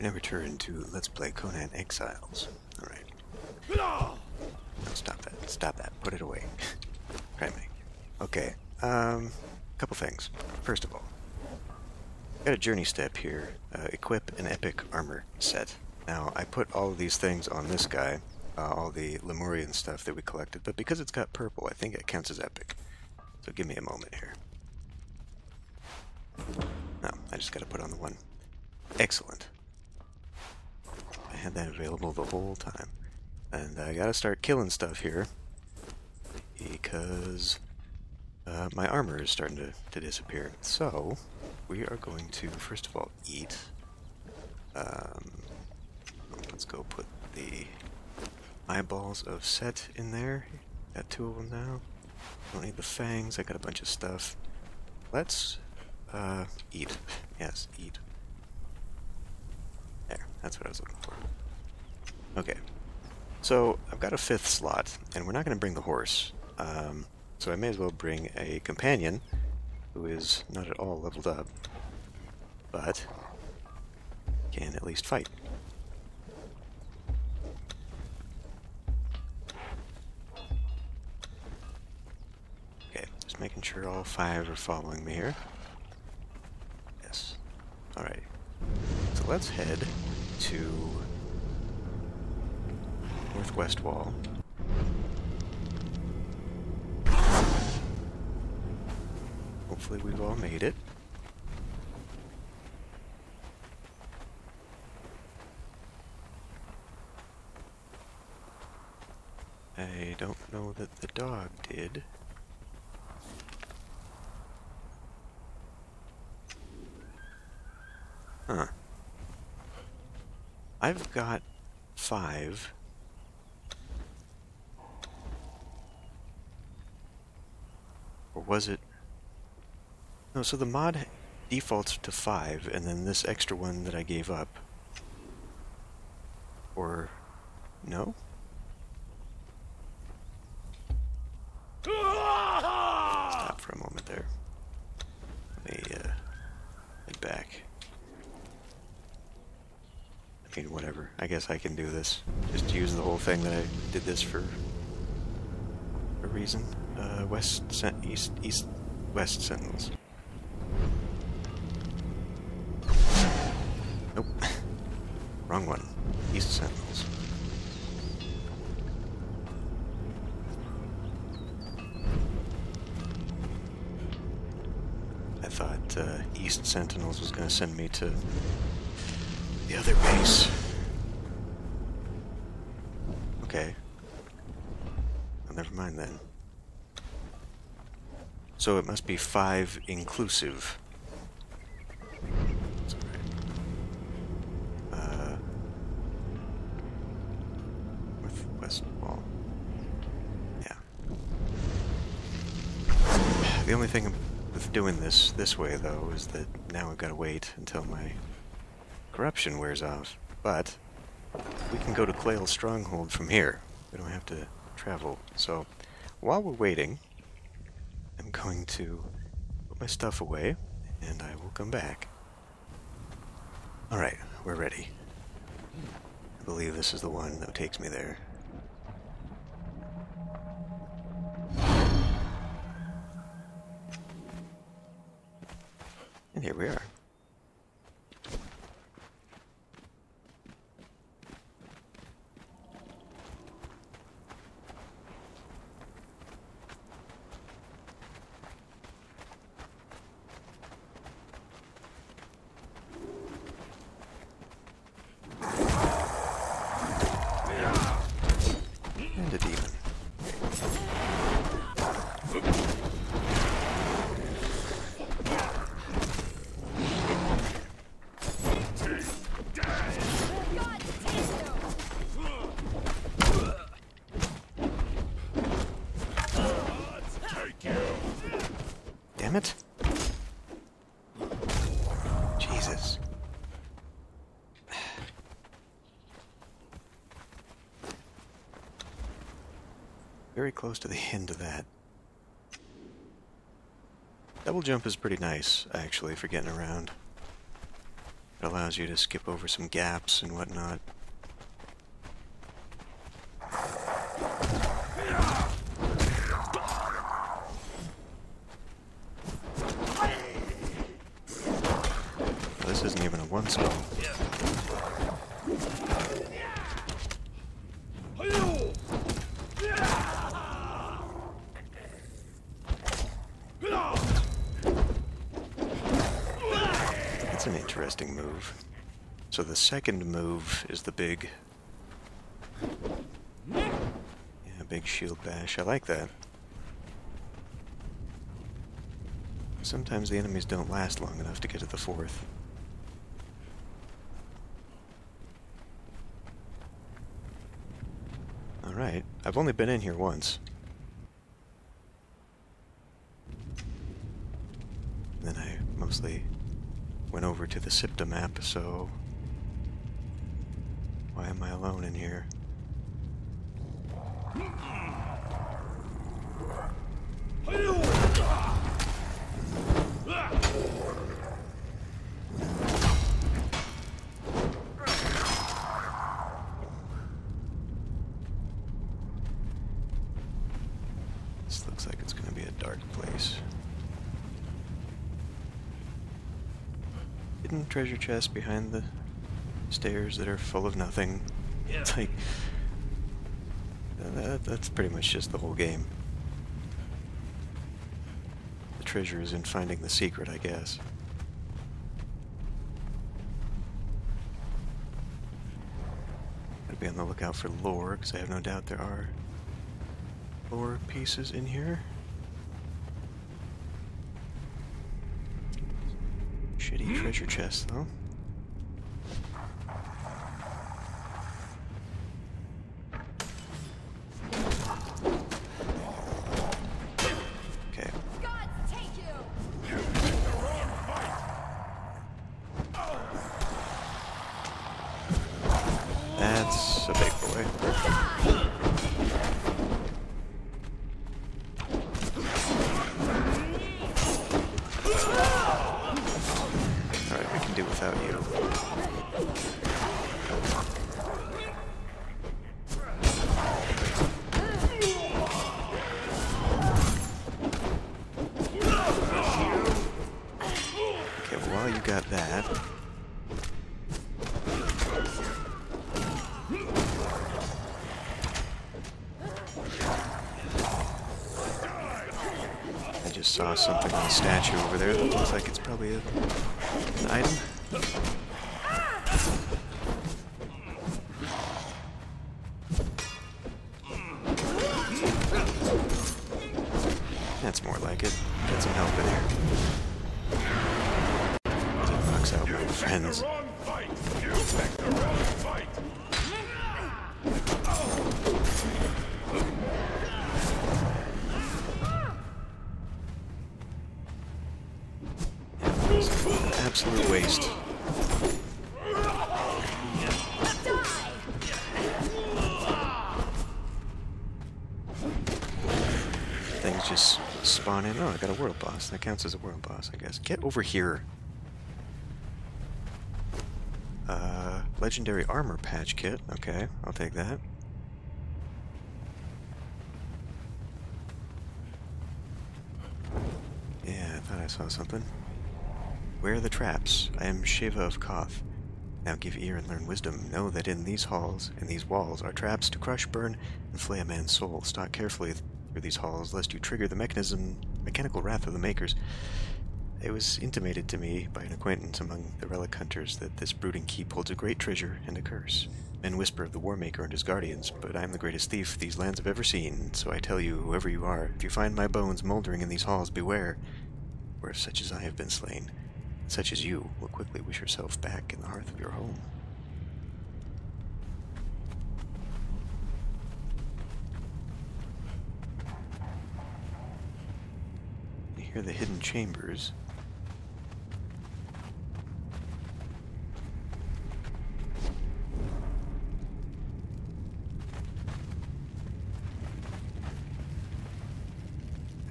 Now return to Let's Play Conan Exiles. Alright. No, stop that. Stop that. Put it away. Try me. Okay. Couple things. First of all, got a journey step here. Equip an epic armor set. Now, I put all of these things on this guy, all the Lemurian stuff that we collected, but because it's got purple, I think it counts as epic. So give me a moment here. No, I just gotta put on the one. Excellent. I had that available the whole time. And I gotta start killing stuff here, because my armor is starting to disappear. So, we are going to, first of all, eat. Let's go put the eyeballs of Set in there. Got two of them now. Don't need the fangs, I got a bunch of stuff. Let's eat. Yes, eat. There, that's what I was looking for. Okay. So, I've got a fifth slot, and we're not going to bring the horse. So I may as well bring a companion, who is not at all leveled up, but can at least fight. Okay, just making sure all five are following me here. Yes. Alright. So let's head to northwest wall. Hopefully we've all made it. I don't know that the dog did. Huh. I've got 5. Or was it? No, so the mod defaults to 5, and then this extra one that I gave up. Or no? Stop for a moment there. Let me head back. I mean, whatever. I guess I can do this. Just use the whole thing that I did this for a reason. East, west sentinels. Nope. Wrong one. East sentinels. I thought East sentinels was going to send me to the other base. Okay. Well, never mind then. So it must be 5 inclusive. The only thing with doing this way, though, is that now I've got to wait until my corruption wears off. But we can go to Klael's Stronghold from here. We don't have to travel. So while we're waiting, I'm going to put my stuff away, and I will come back. Alright, we're ready. I believe this is the one that takes me there. And here we are. And a demon. Very close to the end of that. Double jump is pretty nice, actually, for getting around. allows you to skip over some gaps and whatnot. Well, this isn't even a one-spell. That's an interesting move. So the second move is the big... yeah, big shield bash. I like that. Sometimes the enemies don't last long enough to get to the fourth. Alright, I've only been in here once. Then I mostly... went over to the Siptah map, so why am I alone in here? This looks like it's going to be a dark place. Hidden treasure chest behind the stairs that are full of nothing. Yeah. It's like... that's pretty much just the whole game. The treasure is in finding the secret, I guess. Gotta be on the lookout for lore, because I have no doubt there are lore pieces in here. Shitty treasure chest, though. Okay. God, take you. That's a big boy. Do without you. Okay, well, you got that. I just saw something on the statue over there that looks like it's probably an item. That's more like it. Get some help in here. It knocks out my friends. Absolute waste. Things just spawn in. Oh, I got a world boss. That counts as a world boss, I guess. Get over here. Legendary armor patch kit. Okay, I'll take that. Yeah, I thought I saw something. Where are the traps? I am Shiva of Koth. Now give ear and learn wisdom. Know that in these halls and these walls are traps to crush, burn, and flay a man's soul. Stalk carefully through these halls, lest you trigger the mechanical wrath of the Makers. It was intimated to me by an acquaintance among the relic hunters that this brooding keep holds a great treasure and a curse. Men whisper of the Warmaker and his guardians, but I am the greatest thief these lands have ever seen, so I tell you, whoever you are, if you find my bones mouldering in these halls, beware, for if such as I have been slain, such as you will quickly wish yourself back in the hearth of your home. Here are the hidden chambers.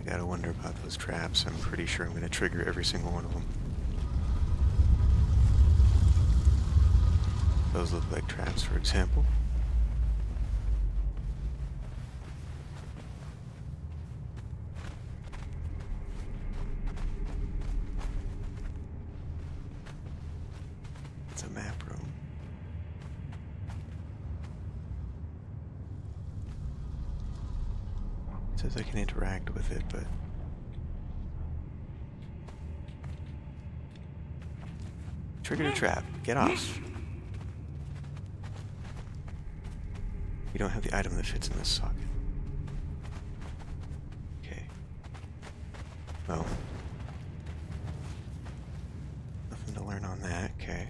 I gotta wonder about those traps. I'm pretty sure I'm gonna trigger every single one of them. Those look like traps, for example. It's a map room. It says I can interact with it, but triggered a trap. Get off. You don't have the item that fits in this socket. Okay. Oh. Nothing to learn on that. Okay.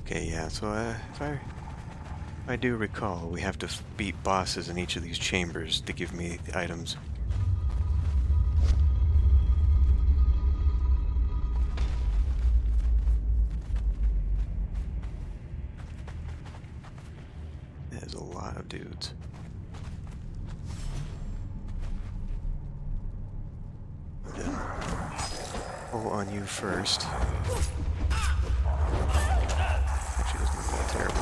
Okay, yeah, so if I do recall, we have to beat bosses in each of these chambers to give me the items. Dudes. Pull on you first. Actually, doesn't look that terrible.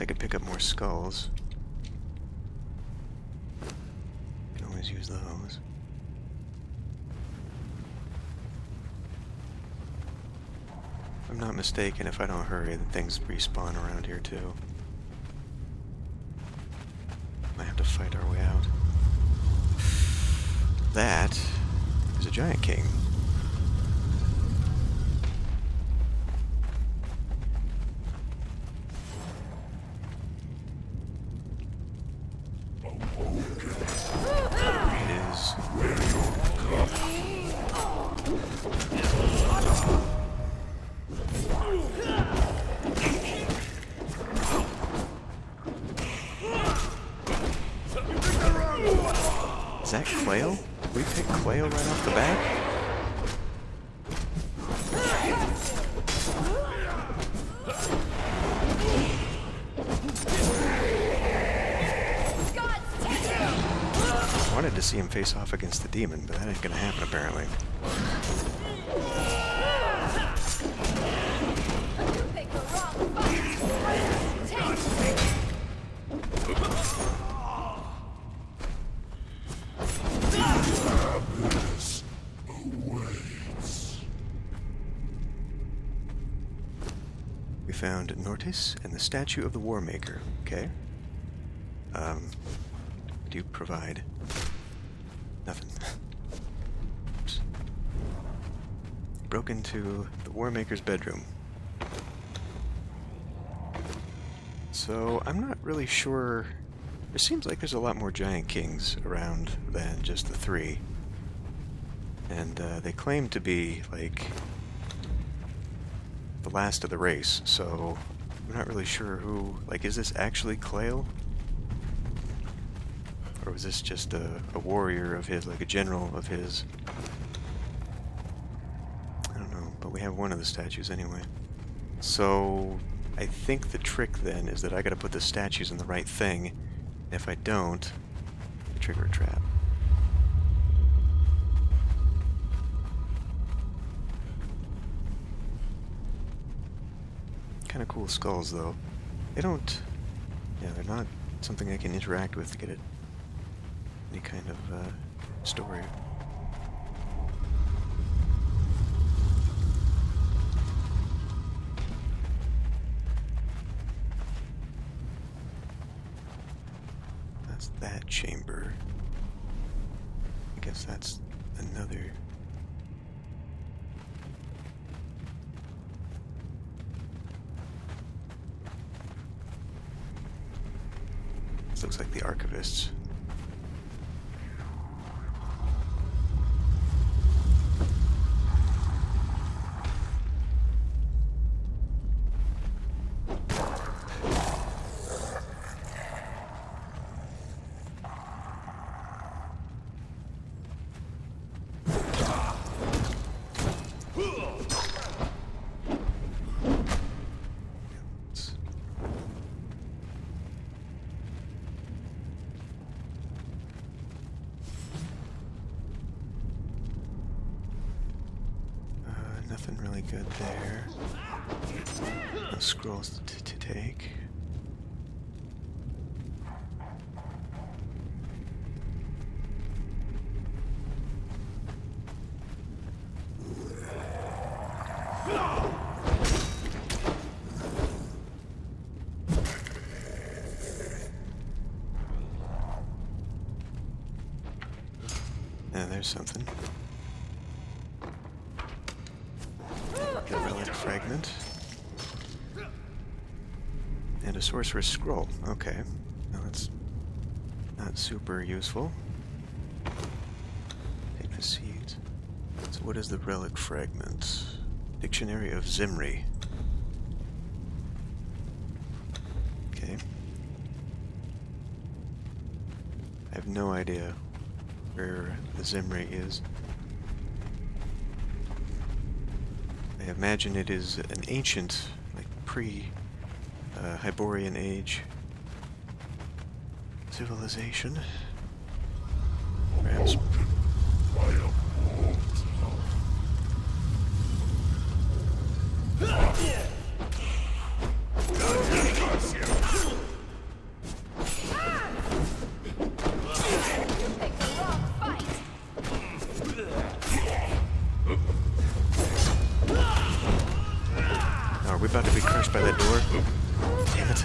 I could pick up more skulls. I can always use those. If I'm not mistaken, if I don't hurry, the things respawn around here too. Might have to fight our way out. That is a giant king. Is that Klael? We picked Klael right off the bat? I wanted to see him face off against the demon, but that ain't gonna happen apparently. Found Nortis and the statue of the Warmaker. Okay. Do you provide? Nothing. Oops. Broke into the Warmaker's bedroom. So I'm not really sure. It seems like there's a lot more giant kings around than just the three, and they claim to be like the last of the race, so I'm not really sure who. Like, is this actually Klael? Or was this just a warrior of his, like a general of his? I don't know, but we have one of the statues anyway. So I think the trick then is that I gotta put the statues in the right thing. If I don't, I trigger a trap. Kind of cool skulls though. They don't, yeah, they're not something I can interact with to get it any kind of story. That's that chamber. I guess that's another. This looks like the Archivists. Nothing really good there. No scrolls to take. Now there's something. Fragment. And a sorcerer's scroll. Okay. Now that's not super useful. Take the seed. So what is the relic fragment? Dictionary of Zimri. Okay. I have no idea where the Zimri is. I imagine it is an ancient, like pre-Hyborian Age civilization. Perhaps. About to be crushed by that door. Damn it.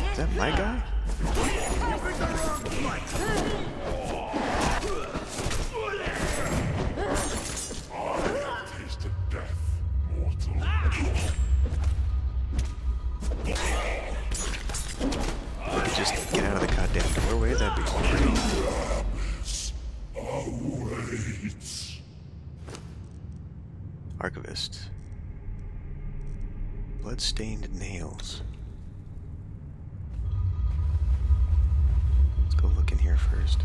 Is that my guy? Just get out of the goddamn doorway, that'd be great. Archivist. Bloodstained nails. Let's go look in here first.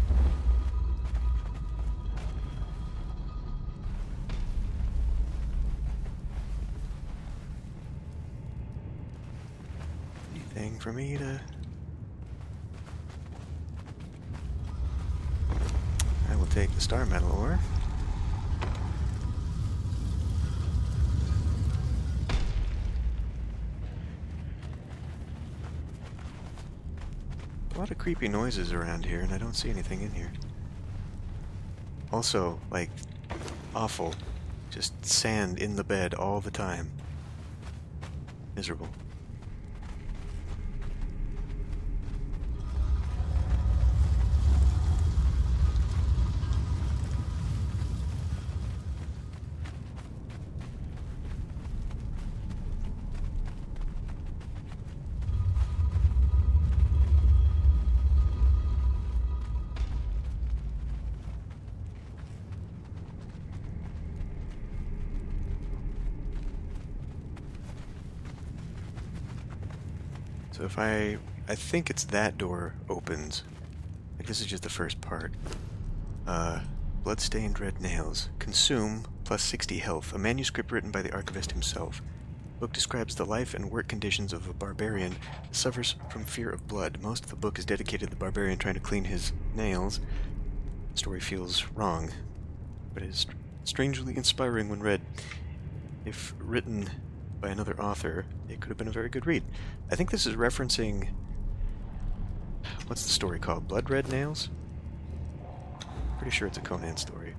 Anything for me to... Take the star metal ore. A lot of creepy noises around here, and I don't see anything in here. Also, like, awful. Just sand in the bed all the time. Miserable. So if I think it's that door opens. Like this is just the first part. Bloodstained Red Nails. Consume, plus 60 health. A manuscript written by the Archivist himself. Book describes the life and work conditions of a barbarian that suffers from fear of blood. Most of the book is dedicated to the barbarian trying to clean his nails. The story feels wrong, but it is strangely inspiring when read. If written by another author, it could have been a very good read. I think this is referencing... What's the story called? Blood Red Nails? Pretty sure it's a Conan story.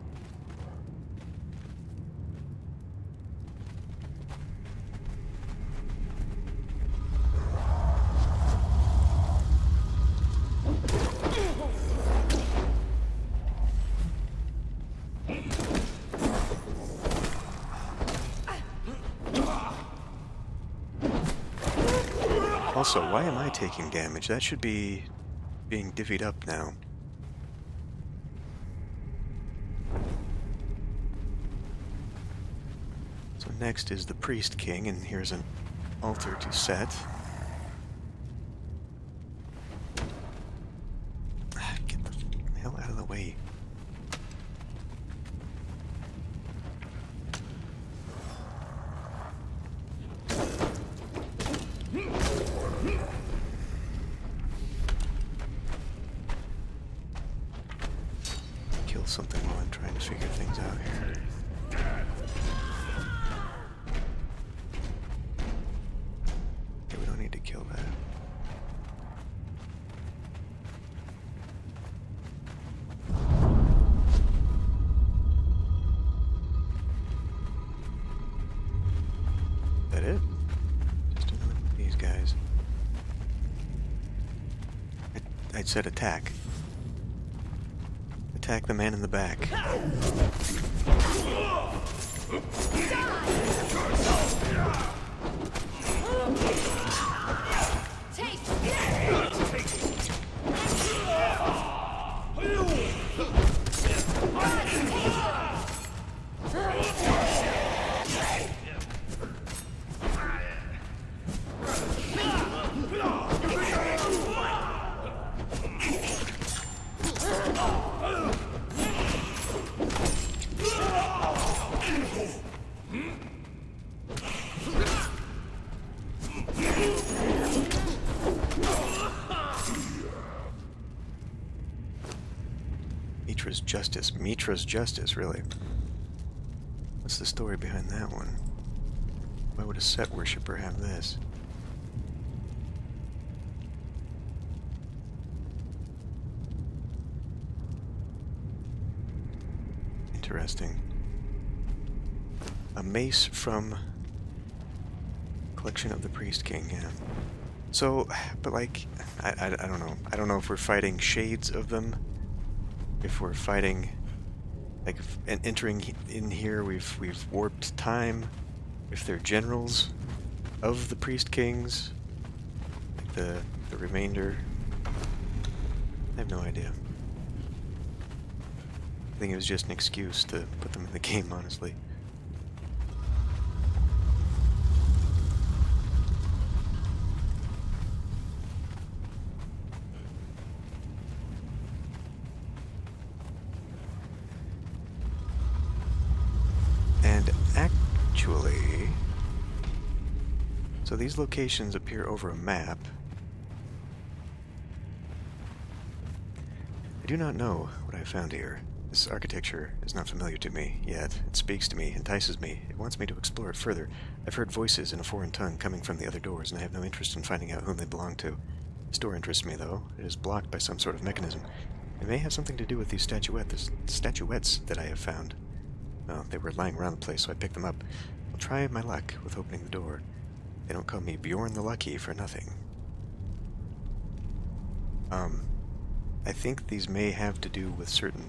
Also, why am I taking damage? That should be being divvied up now. So next is the Priest King, and here's an altar to set. Get the hell out of the way. Kill something while I'm trying to figure things out here. Said attack. Attack the man in the back. Mitra's Justice, really. What's the story behind that one? Why would a Set worshipper have this? Interesting. A mace from Collection of the Priest King, yeah. So, but like, I don't know. I don't know if we're fighting shades of them, if we're fighting... Like, and entering in here, we've warped time. If they're generals of the Priest Kings, like the remainder, I have no idea. I think it was just an excuse to put them in the game, honestly. So these locations appear over a map. I do not know what I found here. This architecture is not familiar to me yet. It speaks to me, entices me, it wants me to explore it further. I've heard voices in a foreign tongue coming from the other doors, and I have no interest in finding out whom they belong to. This door interests me, though. It is blocked by some sort of mechanism. It may have something to do with these statuettes that I have found. Well, they were lying around the place, so I picked them up. I'll try my luck with opening the door. They don't call me Bjorn the Lucky for nothing. I think these may have to do with certain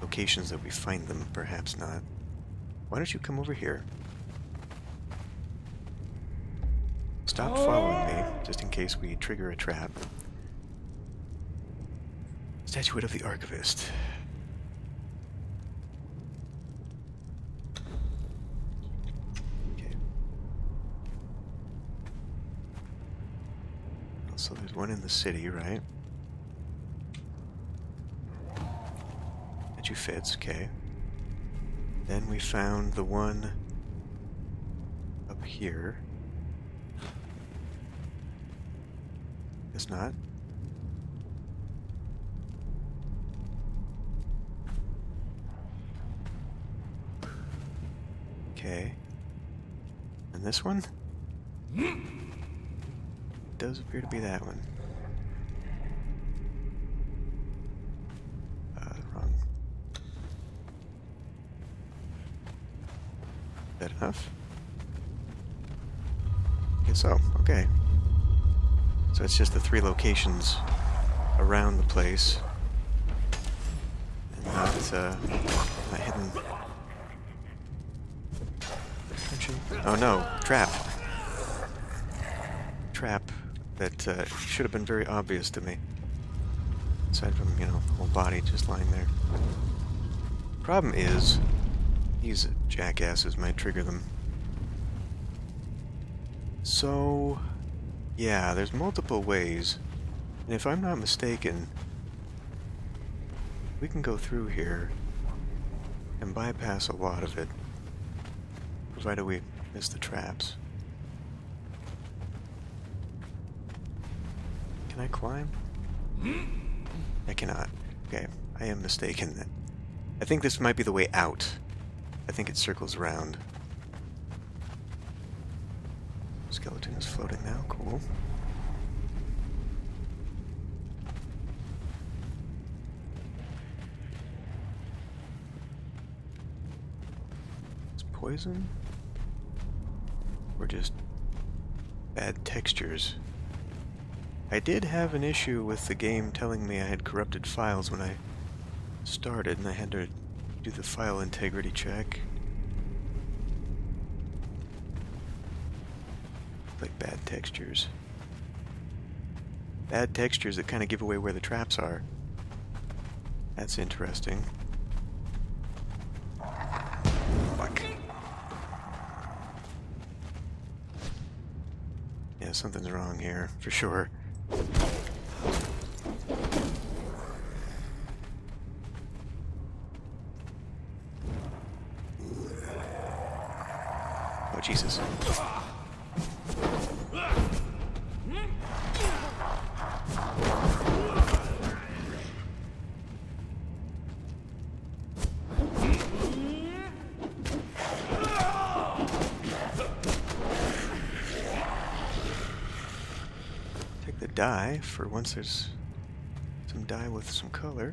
locations that we find them, perhaps not. Why don't you come over here? Stop following me, just in case we trigger a trap. Statuette of the Archivist. So there's one in the city, right? That you fits, okay. Then we found the one up here. Guess not. Okay. And this one? Does appear to be that one. Wrong. Is that enough? I guess so. Okay. So it's just the three locations around the place, and not hidden. Oh no! Trap. trap that should have been very obvious to me. Aside from, you know, the whole body just lying there. Problem is, these jackasses might trigger them. So, yeah, there's multiple ways. And if I'm not mistaken, we can go through here and bypass a lot of it, provided we miss the traps. Can I climb? I cannot. Okay, I am mistaken then. I think this might be the way out. I think it circles around. Skeleton is floating now, cool. It's poison? Or just bad textures? I did have an issue with the game telling me I had corrupted files when I started, and I had to do the file integrity check. Like bad textures. Bad textures that kind of give away where the traps are. That's interesting. Fuck. Yeah, something's wrong here, for sure. Oh, Jesus. Take the dye for once there's some dye with some color.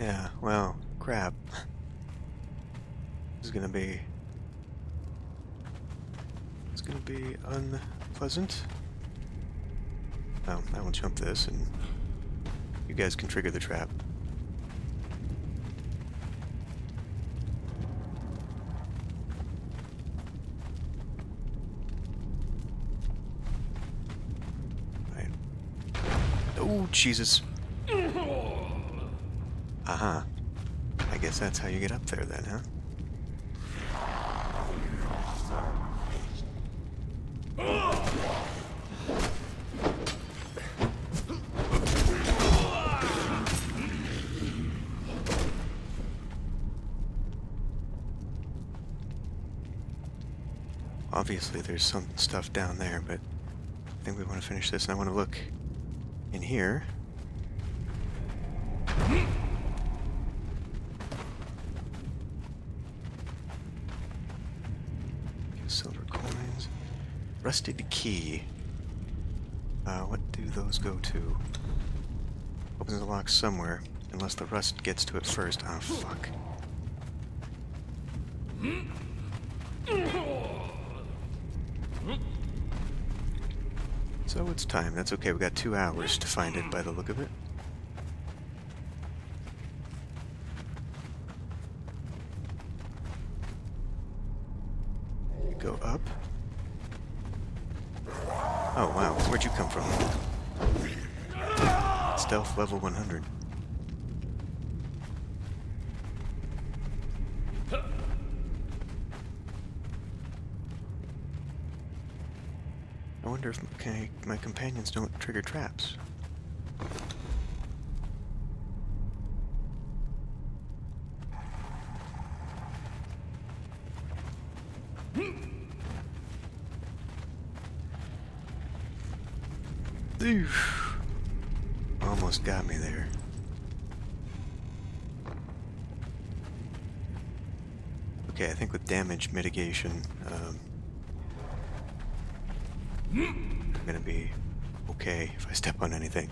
Yeah, well, crap. This is gonna be... it's gonna be unpleasant. Oh, I will jump this and you guys can trigger the trap. Right. Oh, Jesus. Aha. I guess that's how you get up there then, huh? Obviously there's some stuff down there, but I think we want to finish this and I want to look in here. Rusted key. What do those go to? Opens the lock somewhere, unless the rust gets to it first. Oh, fuck. So it's time. That's okay. We got 2 hours to find it by the look of it. Go up. Oh, wow. Where'd you come from? Stealth level 100. I wonder if my companions don't trigger traps. Almost got me there. Okay, I think with damage mitigation, I'm gonna be okay if I step on anything.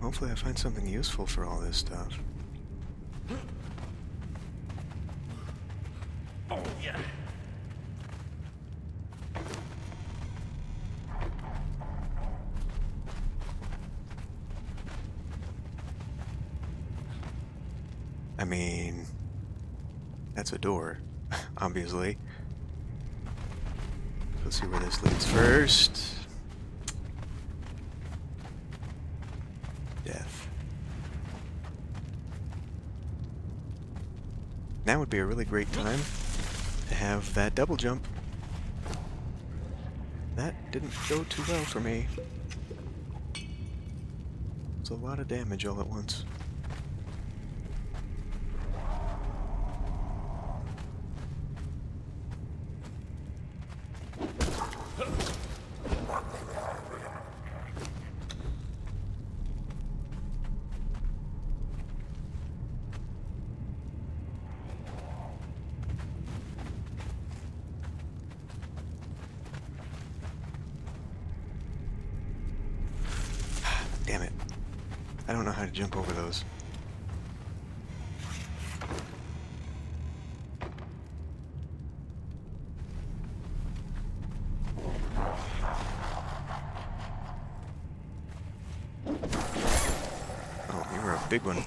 Hopefully I find something useful for all this stuff. Oh, yeah. I mean, that's a door, obviously. Let's see where this leads first. Death. Now would be a really great time to have that double jump. That didn't go too well for me. It's a lot of damage all at once. I don't know how to jump over those. Oh, you were a big one.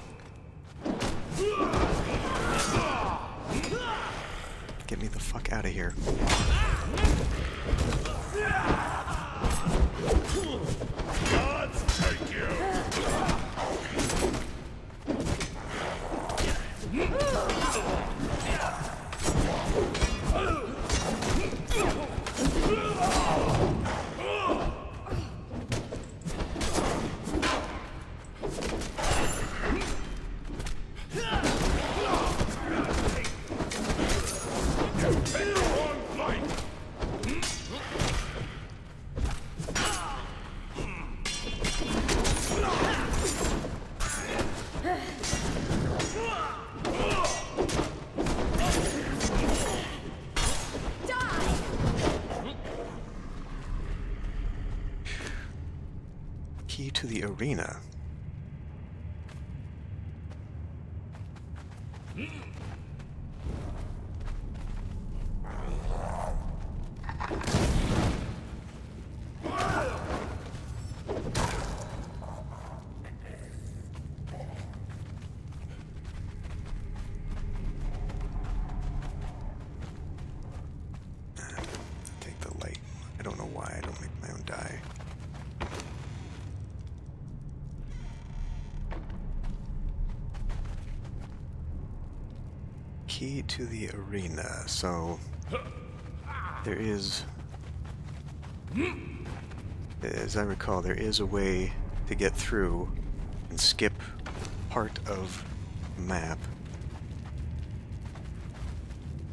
Get me the fuck out of here. God's take you! To the arena. Take the light. I don't know why I don't make my own die. Key to the arena, so there is, as I recall, there is a way to get through and skip part of the map,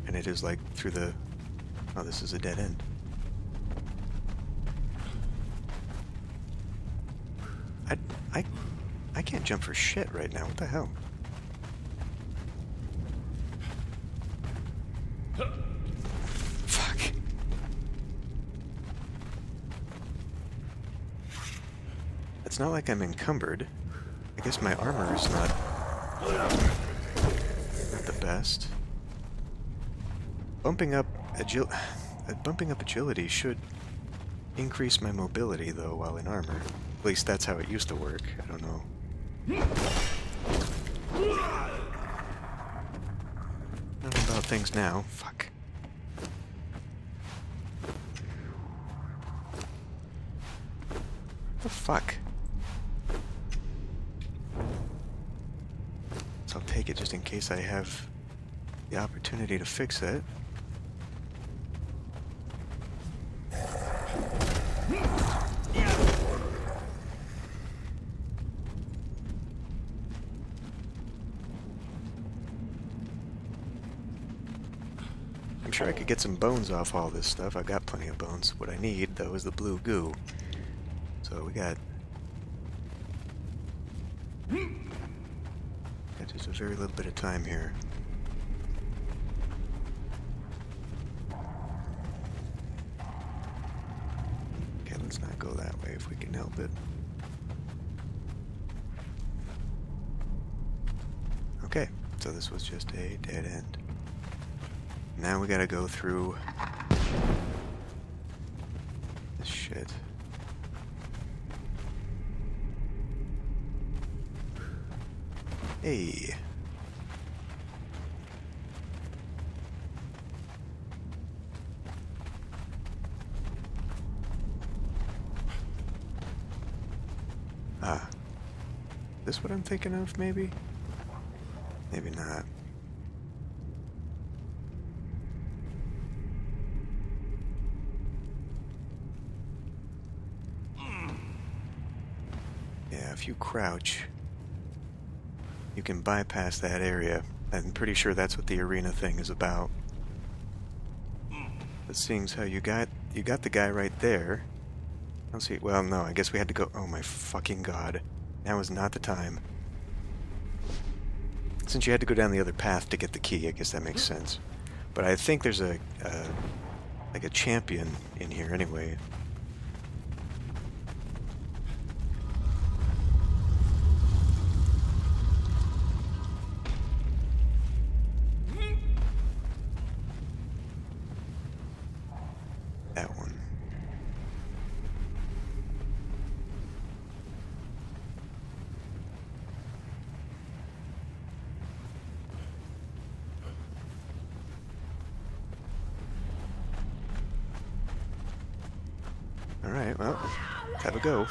and it is like through the, oh, this is a dead end. I can't jump for shit right now, what the hell? It's not like I'm encumbered. I guess my armor is not the best. Bumping up agility should increase my mobility, though, while in armor. At least that's how it used to work. I don't know. Not about things now. Fuck. What the fuck? I'll take it just in case I have the opportunity to fix it. I'm sure I could get some bones off all this stuff. I've got plenty of bones. What I need, though, is the blue goo. So we got... There's a very little bit of time here. Okay, let's not go that way if we can help it. so this was just a dead end. Now we gotta go through this shit. Hey. Ah. This what I'm thinking of, maybe? Maybe not. Yeah, if you crouch, you can bypass that area. I'm pretty sure that's what the arena thing is about. But seeing as how you got the guy right there. I don't see. Well, no, I guess we had to go. Oh my fucking god! Now is not the time. Since you had to go down the other path to get the key, I guess that makes sense. But I think there's a champion in here anyway. Alright, well, let's have a go.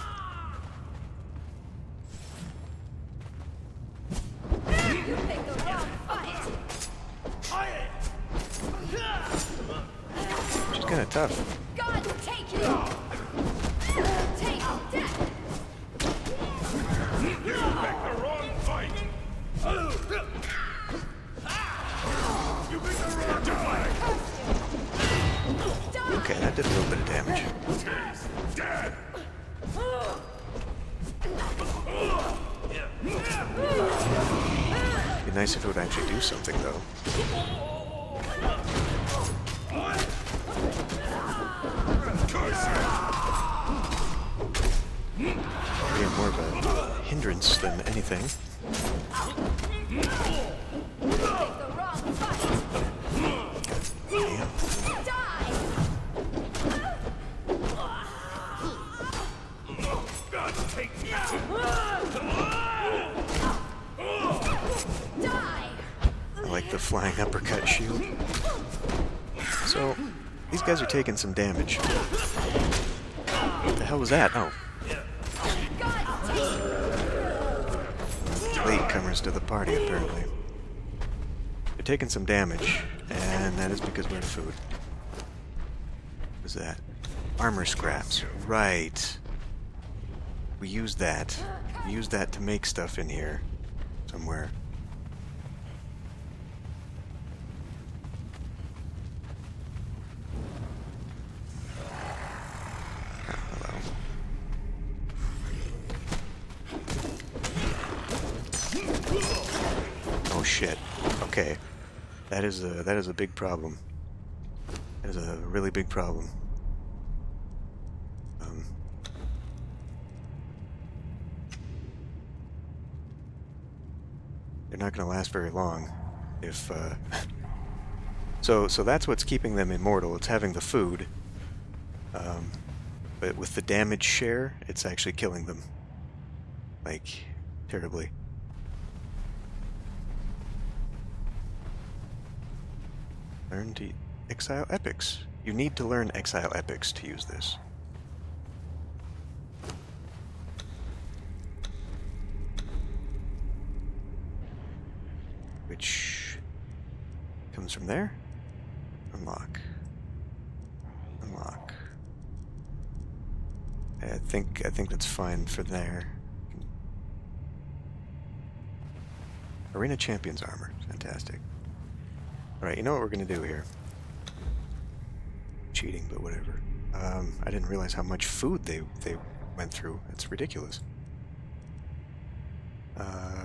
She's kinda tough. God, take you. Take death. You picked the wrong fight. You picked the wrong fight. Okay, that did a little bit of damage. It'd be nice if it would actually do something, though. It'd be more of a hindrance than anything. Flying uppercut shield. So, these guys are taking some damage. What the hell was that? Oh. Latecomers to the party, apparently. They're taking some damage, and that is because we're food. What was that? Armor scraps. Right. We used that. We used that to make stuff in here. Somewhere. Shit. Okay. That is a big problem. That is a really big problem. They're not going to last very long if so that's what's keeping them immortal. It's having the food. But with the damage share, it's actually killing them. Like terribly. Learn to exile epics. You need to learn exile epics to use this. Which comes from there. Unlock. Unlock. I think that's fine for there. Arena Champion's armor. Fantastic. Alright, you know what we're gonna do here. Cheating, but whatever. I didn't realize how much food they went through. That's ridiculous.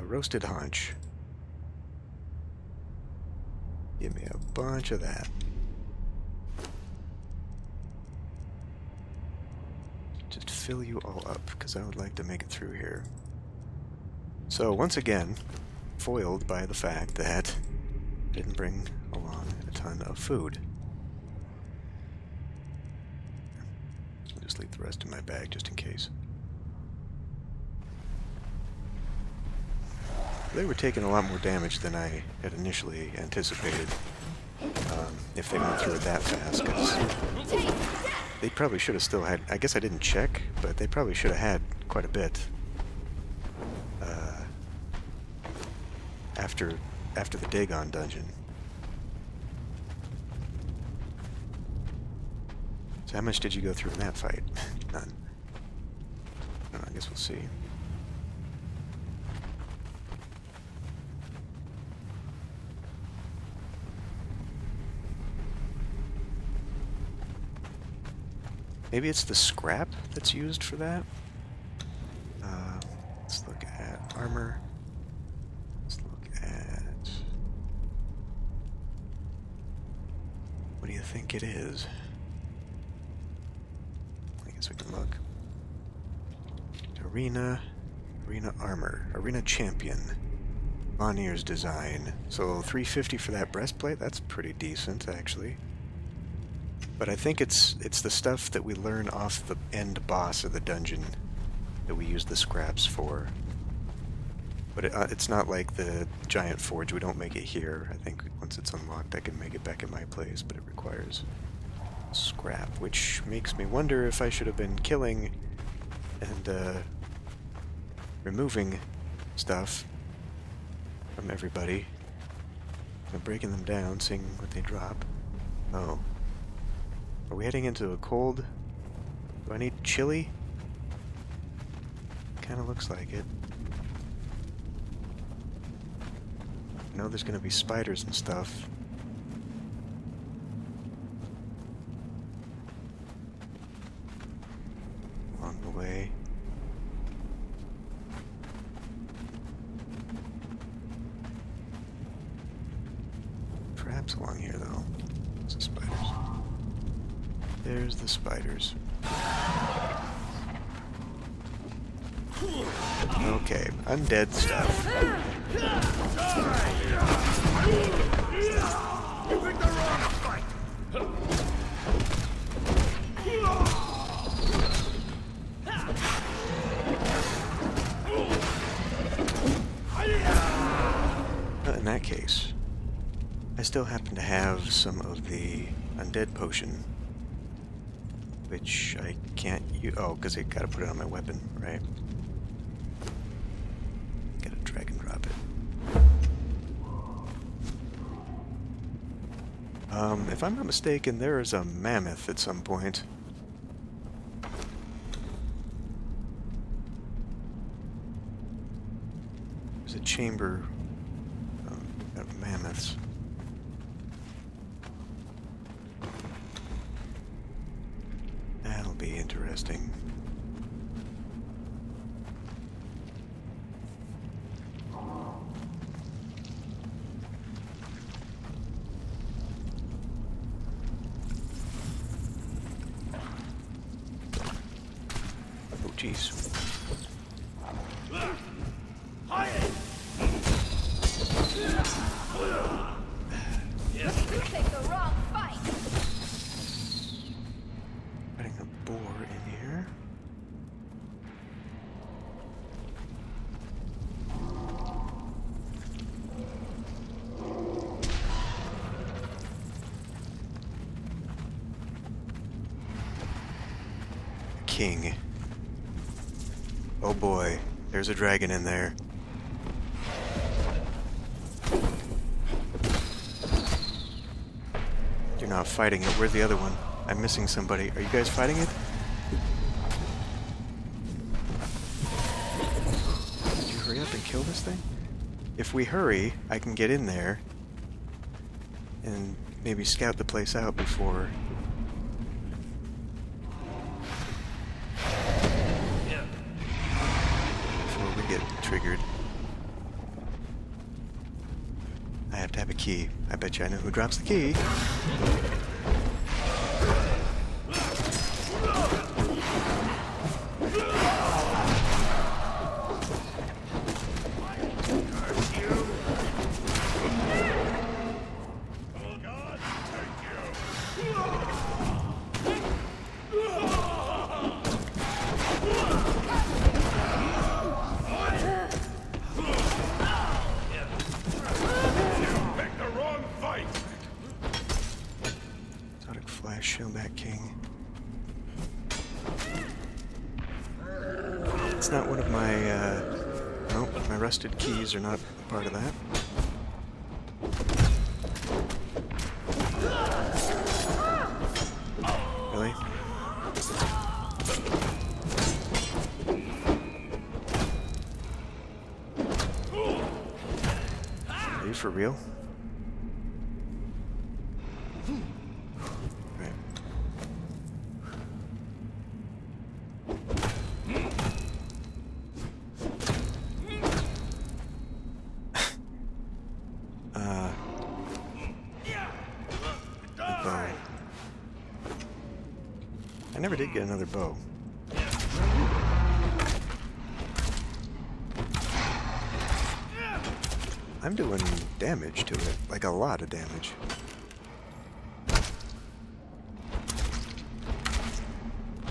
Roasted haunch. Give me a bunch of that. Just fill you all up, because I would like to make it through here. So, once again, foiled by the fact that I didn't bring along a ton of food. I'll just leave the rest in my bag just in case. They were taking a lot more damage than I had initially anticipated if they went through it that fast, because they probably should have still had... I guess I didn't check, but they probably should have had quite a bit after the Dagon dungeon. So how much did you go through in that fight? None. No, I guess we'll see. Maybe it's the scrap that's used for that? Let's look at armor. Let's look at... What do you think it is? I guess we can look. Arena armor. Arena champion. Lanier's design. So 350 for that breastplate? That's pretty decent, actually. But I think it's the stuff that we learn off the end boss of the dungeon that we use the scraps for. But it's not like the giant forge. We don't make it here. I think once it's unlocked I can make it back in my place, but it requires scrap, which makes me wonder if I should have been killing and removing stuff from everybody and breaking them down, seeing what they drop. Oh. Are we heading into a cold? Do I need chili? Kinda looks like it. I know there's gonna be spiders and stuff. Along the way. Traps along here though. There's the spiders. There's the spiders. Okay, undead stuff. You picked the wrong fight. In that case, I still happen to have some of the undead potion. Which I can't use. Oh, because I gotta put it on my weapon, right? Gotta drag and drop it. If I'm not mistaken, there is a mammoth at some point. There's a chamber of mammoths. Interesting. Oh, jeez. King. Oh boy, there's a dragon in there. You're not fighting it. Where's the other one? I'm missing somebody. Are you guys fighting it? Did you hurry up and kill this thing? If we hurry, I can get in there and maybe scout the place out before... Triggered. I have to have a key. I bet you I know who drops the key. not one of my, no, my rusted keys are not part of that. Really? Are you for real? Get another bow. I'm doing damage to it, like a lot of damage.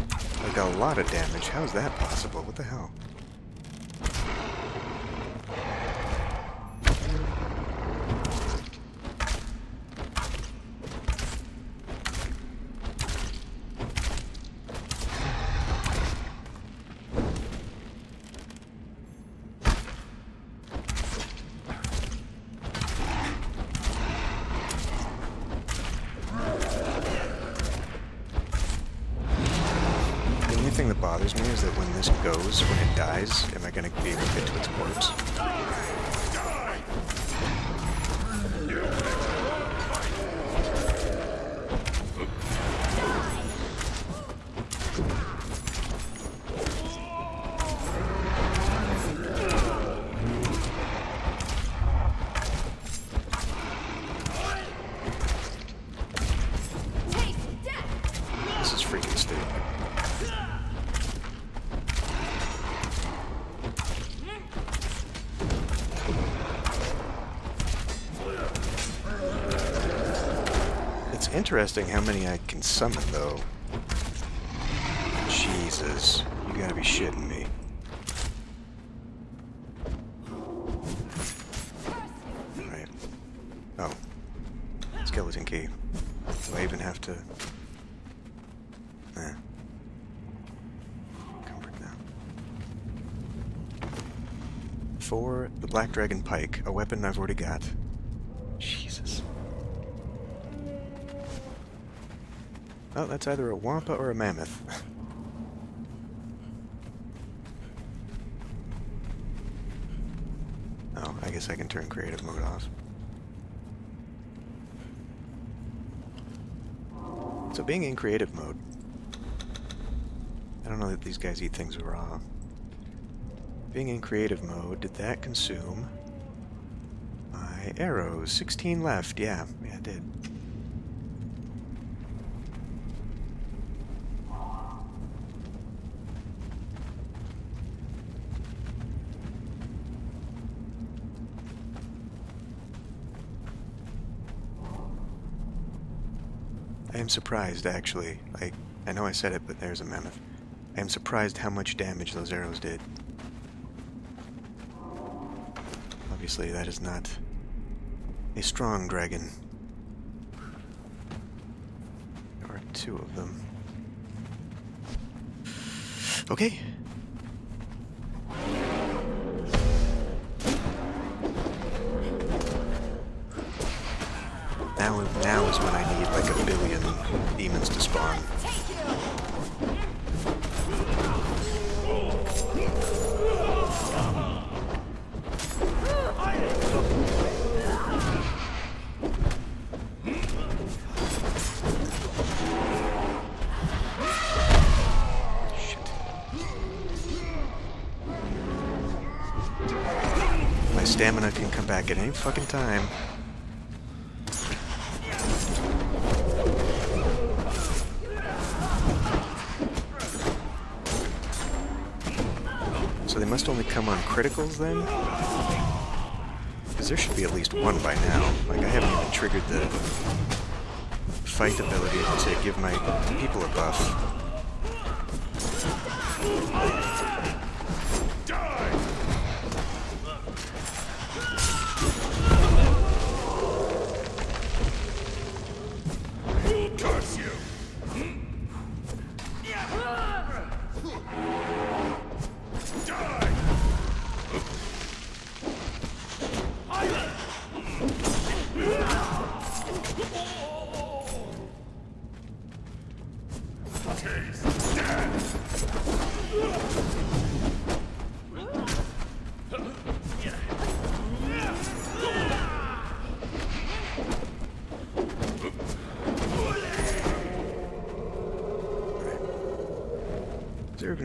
Like a lot of damage. How is that possible? What the hell? Am I going to be able to get to its corpse? This is freaking stupid. Interesting how many I can summon, though. Jesus, you gotta be shitting me. Alright. Oh. Skeleton key. Do I even have to... Eh. Comfort now. 4, the Black Dragon Pike, a weapon I've already got. Oh, that's either a wampa or a mammoth. Oh, I guess I can turn creative mode off. So being in creative mode... I don't know that these guys eat things raw. Being in creative mode, did that consume... my arrows? 16 left, yeah it did. I'm surprised, actually. Like, I know I said it, but there's a mammoth. I am surprised how much damage those arrows did. Obviously, that is not a strong dragon. There are 2 of them. Okay. Now is when I need like a billion demons to spawn. Shit. My stamina can come back at any fucking time. Must only come on criticals then? Because there should be at least one by now. Like, I haven't even triggered the fight ability to give my people a buff. Die!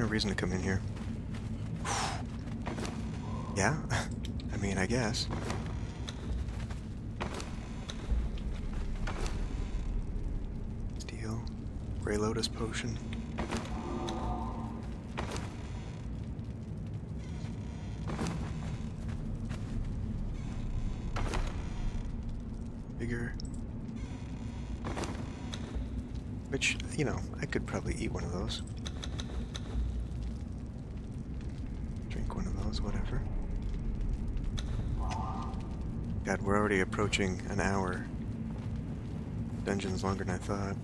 no reason to come in here. Yeah? I mean, I guess. Steel. Grey Lotus Potion. Bigger. Which, you know, I could probably eat one of those. Drink one of those, whatever. God, we're already approaching an hour. Dungeon's longer than I thought.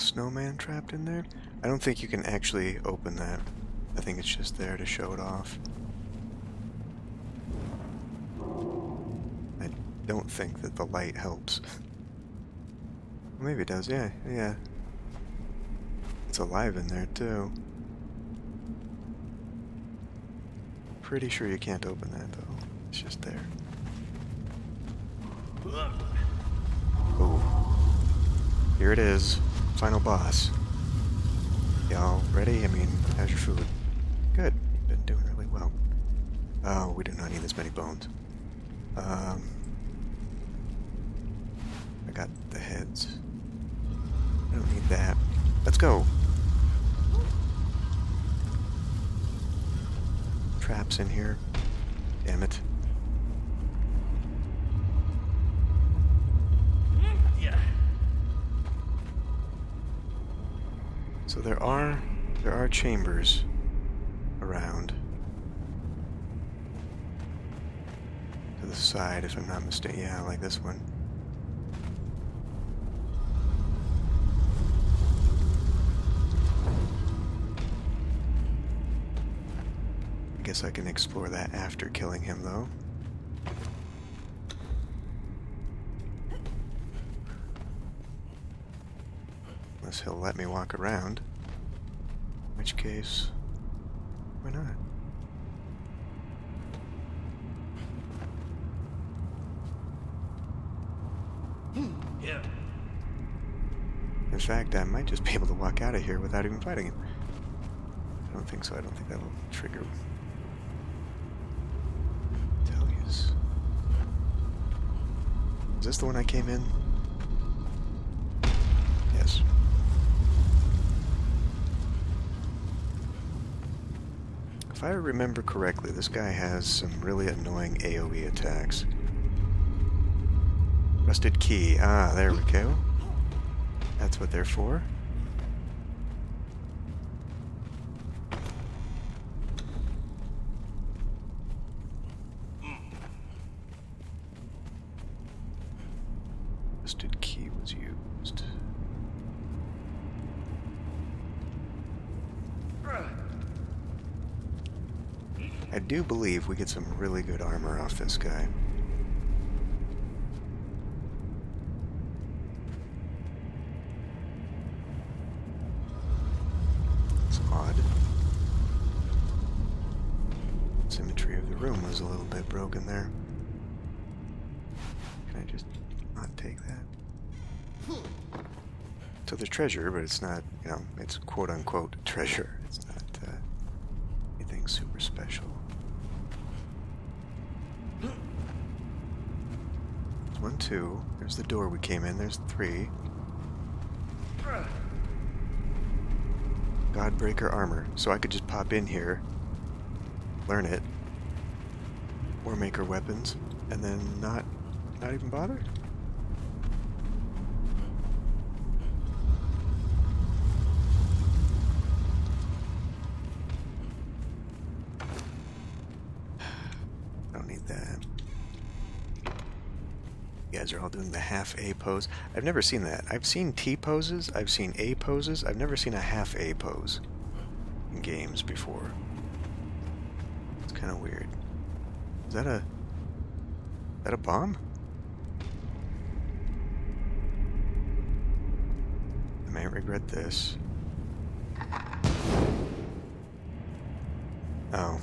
Snowman trapped in there? I don't think you can actually open that. I think it's just there to show it off. I don't think that the light helps. Maybe it does, yeah, yeah. It's alive in there too. Pretty sure you can't open that though. It's just there. Oh. Here it is. Final boss. Y'all ready? I mean, how's your food? Good. You've been doing really well. Oh, we do not need this many bones. I got the heads. I don't need that. Let's go! Traps in here. Damn it. So there are chambers around to the side, if I'm not mistaken. Yeah, like this one. I guess I can explore that after killing him, though. Unless he'll let me walk around. In which case, why not? Yeah. In fact, I might just be able to walk out of here without even fighting him. I don't think so. I don't think that will trigger Tellius. Is this the one I came in? Yes. If I remember correctly, this guy has some really annoying AoE attacks. Rusted key. Ah, there we go. That's what they're for. Rusted key was used. I do believe we get some really good armor off this guy. It's odd. Symmetry of the room was a little bit broken there. Can I just not take that? So there's treasure, but it's not, you know, it's quote-unquote treasure. It's not anything super special. One, two. There's the door we came in. There's three. Godbreaker armor. So I could just pop in here, learn it, Warmaker weapons, and then not even bother? Are all doing the half A pose. I've never seen that. I've seen T poses, I've seen A poses, I've never seen a half A pose in games before. It's kind of weird. Is that a... that a bomb? I may regret this. Oh.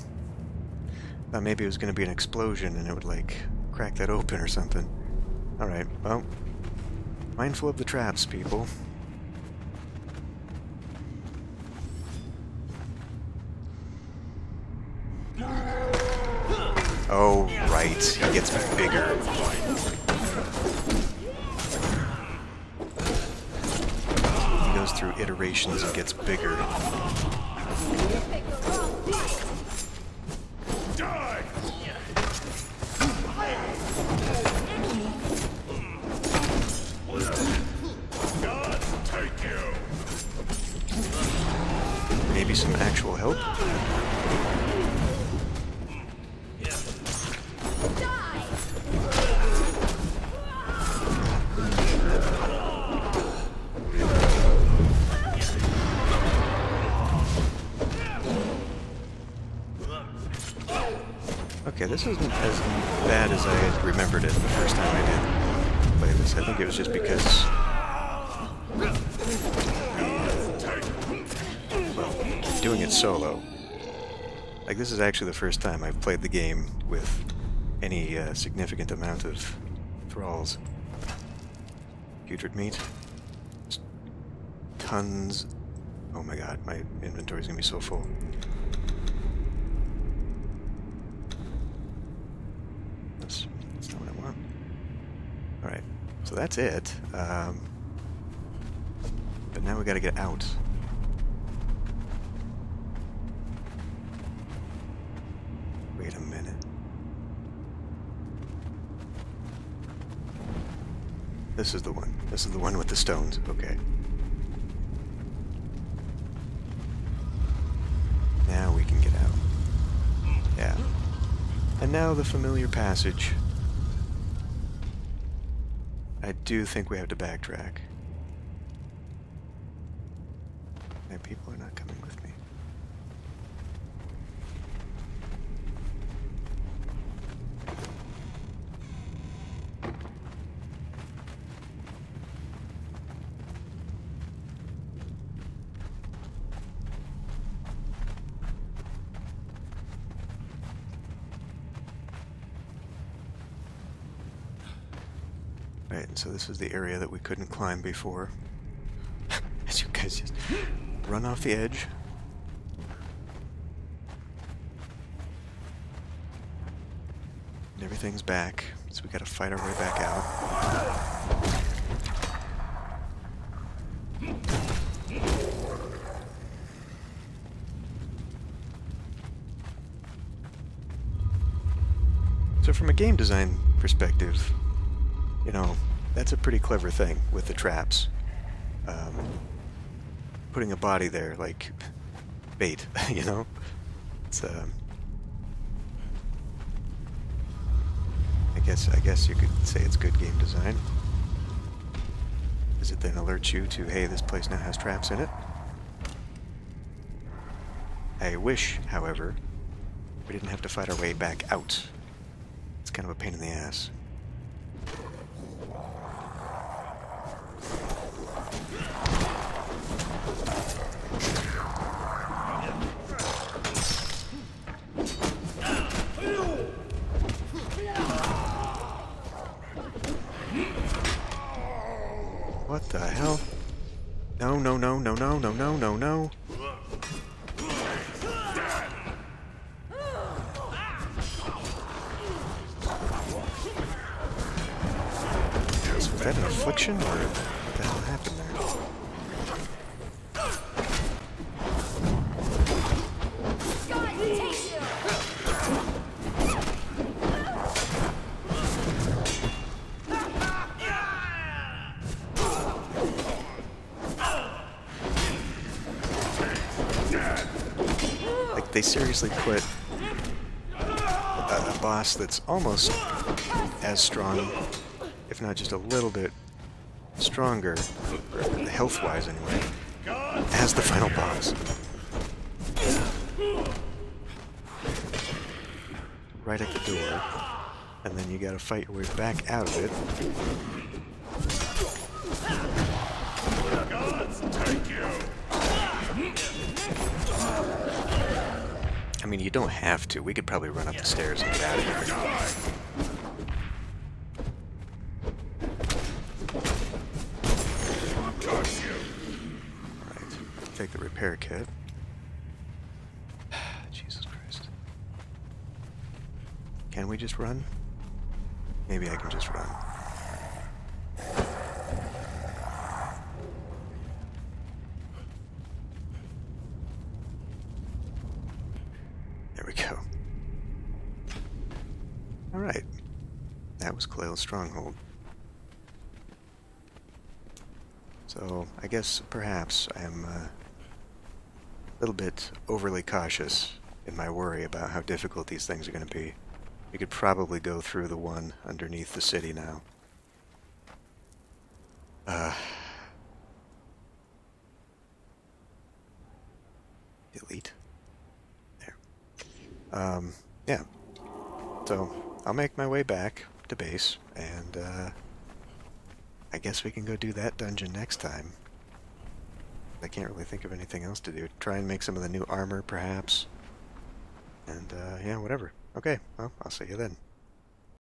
Thought maybe it was going to be an explosion and it would, like, crack that open or something. Alright, well. Mindful of the traps, people. Oh, right. He gets bigger. He goes through iterations and gets bigger. Maybe some actual help? Okay, this isn't as bad as I had remembered it the first time I did play this. I think it was just because... well, doing it solo. Like, this is actually the first time I've played the game with any significant amount of thralls. Putrid meat. Just tons. Oh my god, my inventory's gonna be so full. That's not what I want. Alright, so that's it. But now we gotta get out. Wait a minute. This is the one. This is the one with the stones. Okay. Now we can get out. Yeah. And now the familiar passage. I do think we have to backtrack. My people are not coming with me. So this is the area that we couldn't climb before. As you guys just run off the edge. And everything's back, so we gotta fight our way back out. So from a game design perspective, you know, that's a pretty clever thing with the traps. Putting a body there, like, bait, you know? It's, I guess you could say it's good game design. Does it then alert you to, hey, this place now has traps in it? I wish, however, we didn't have to fight our way back out. It's kind of a pain in the ass. What the hell? No, no, no, no, no, no, no, no, no. Is that an affliction, or what the hell happened there? They seriously put a boss that's almost as strong, if not just a little bit stronger, health-wise anyway, as the final boss. Right at the door. and then you gotta fight your way back out of it. The gods take you. I mean, you don't have to. We could probably run up the stairs and get out of here. Take the repair kit. Jesus Christ. Can we just run? Maybe I can just run. There we go. Alright. That was Klael's Stronghold. So, I guess perhaps I'm a little bit overly cautious in my worry about how difficult these things are going to be. We could probably go through the one underneath the city now. Delete. There. Yeah. So, I'll make my way back to base, and I guess we can go do that dungeon next time. I can't really think of anything else to do. Try and make some of the new armor, perhaps. And, yeah, whatever. Okay, well, I'll see you then.